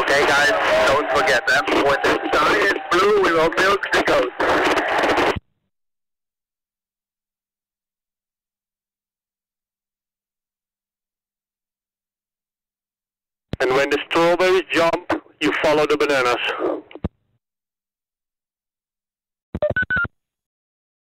Okay, guys, don't forget that. When the sky is blue, we will build the coast. And when the strawberries jump, you follow the bananas.